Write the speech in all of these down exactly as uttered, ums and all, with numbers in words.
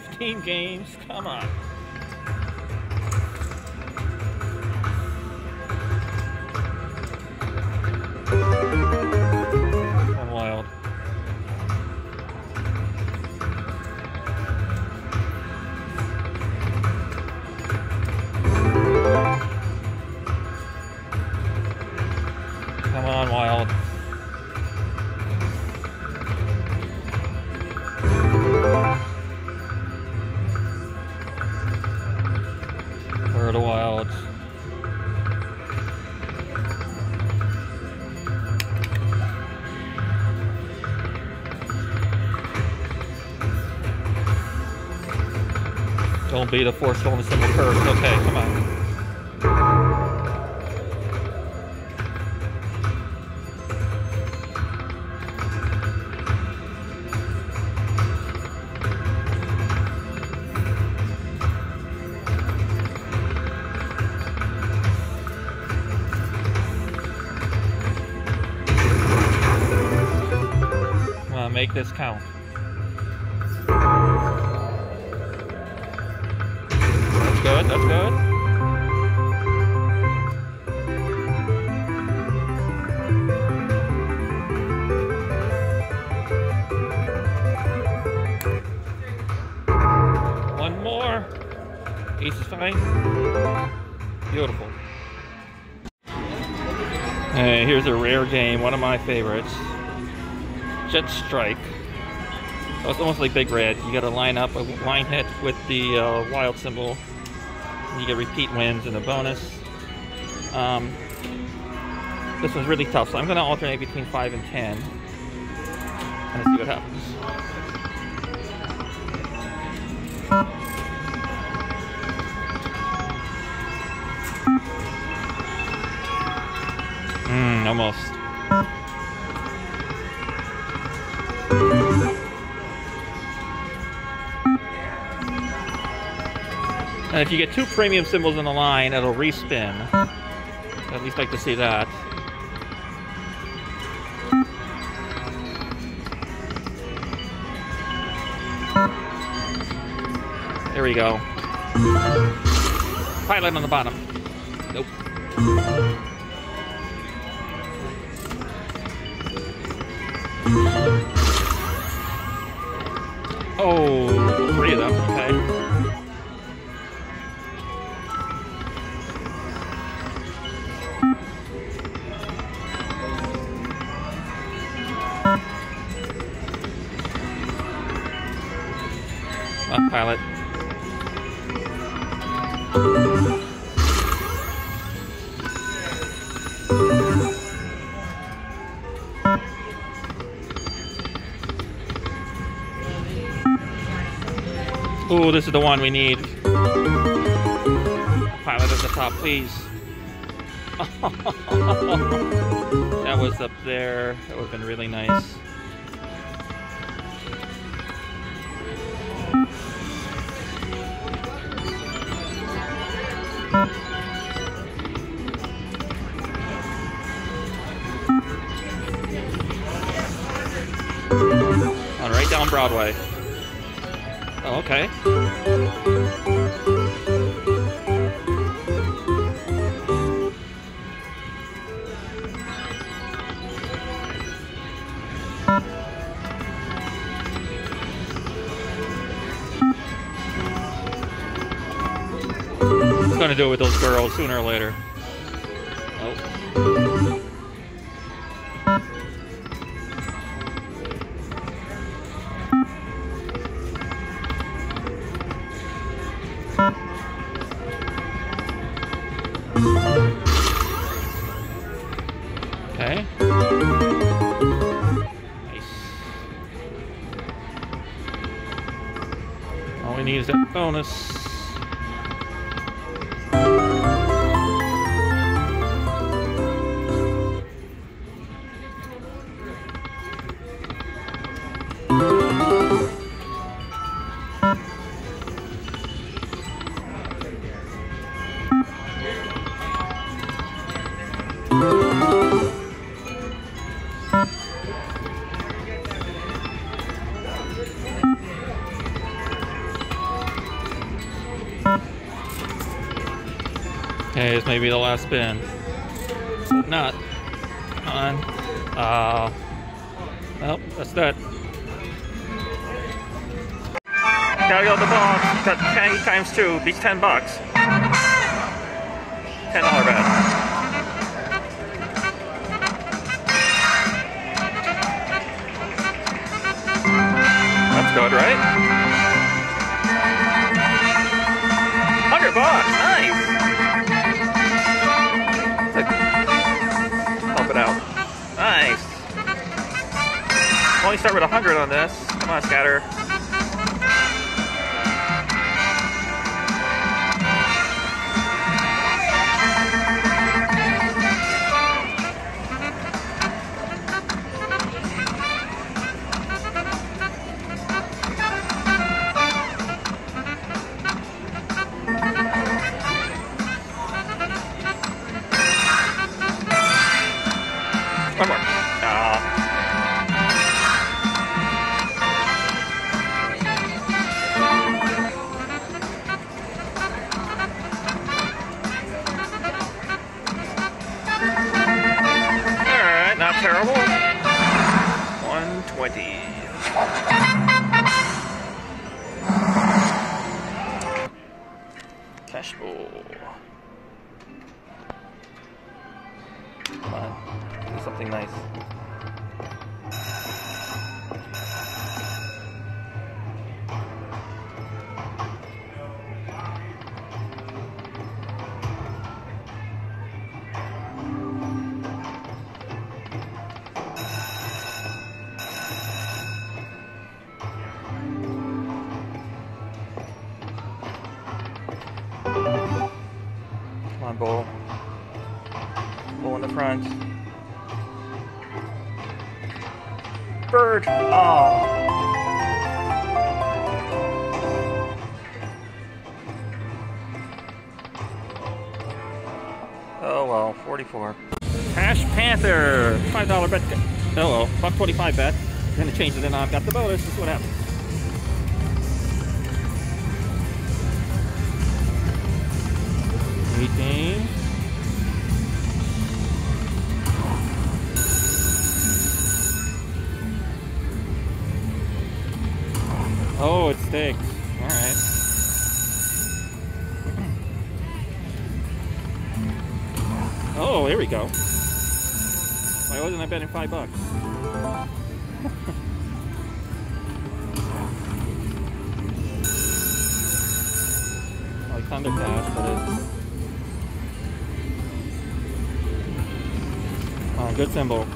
fifteen games, come on. I'm wild. Come on, wild. Bird of Wilds. Don't be the four stone to symbol curse. Okay, come on. Make this count. That's good, that's good. One more. Ace is fine. Beautiful. Hey, here's a rare game, one of my favorites. Jet Strike. So it's almost like Big Red. You got to line up a line hit with the uh, wild symbol. You get repeat wins and a bonus. Um, this one's really tough, so I'm going to alternate between five and ten. And see what happens. Mmm, almost. And if you get two premium symbols in a line, it'll respin. I'd at least like to see that. There we go. Pilot on the bottom. Nope. Oh, three of them, okay. Uh, pilot. Ooh, this is the one we need. Pilot at the top, please. That was up there. That would have been really nice. On right down Broadway. Oh, okay. It's gonna do it with those girls sooner or later. Oh. Okay. Nice. All we need is that bonus. Hey, this may be the last spin. Not. On. Uh, well, that's that. Gotta go to the box. Got ten times two. Beats ten bucks. ten dollar bet. Good, right? one hundred bucks, nice! Pump it out. Nice! Only start with one hundred on this. Come on, scatter. Cash Bull. Come on, do something nice. Bowl. Bowl in the front. Bird! Oh! Oh well, forty-four. Hash Panther! five dollar bet. Oh well, buck twenty-five bet. I'm gonna change it and I've got the bonus. This is what happens. eighteen. Oh, it stinks. All right. Oh, here we go. Why wasn't I betting five bucks? Like Thunder Cash, but it's. Oh, good symbol.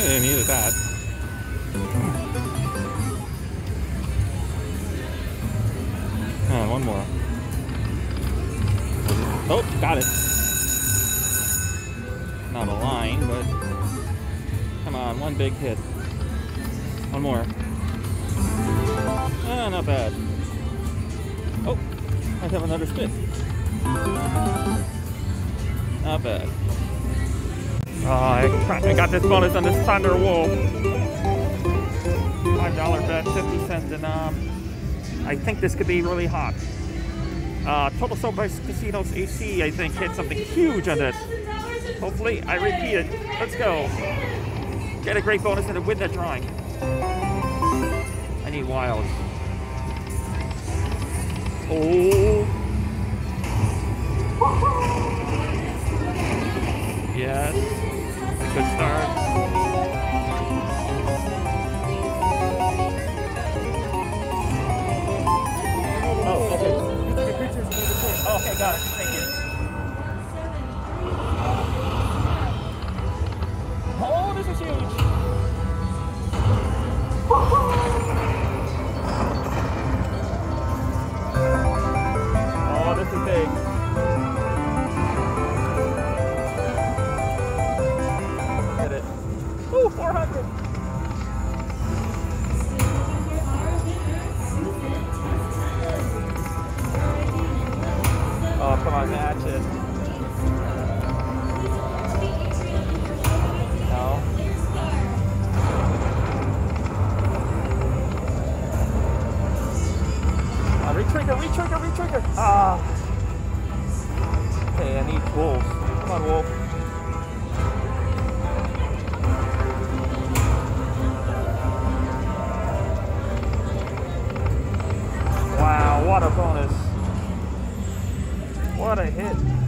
I needed that. Oh, one more. Oh, got it. Not a line, but come on, one big hit. One more. Ah, not bad. Oh, I have another spin. Not bad. Uh, I, I got this bonus on this Thunder Wolf. five dollar bet, fifty cents and um, I think this could be really hot. Uh, Total Soul Price Casinos A C, I think, hit something huge on this. Hopefully, I repeat it. Let's go. Get a great bonus and win that drawing. I need wilds. Oh. Yes. Good start. Oh, okay. Oh, okay, got it. Thank you. Oh, this is huge. Oh, this is big. Oh, that's it. No. Oh, re-trigger, re-trigger, re-trigger. Ah. Hey, I need wolves. Come on, wolf. Wow, what a bonus. What a hit.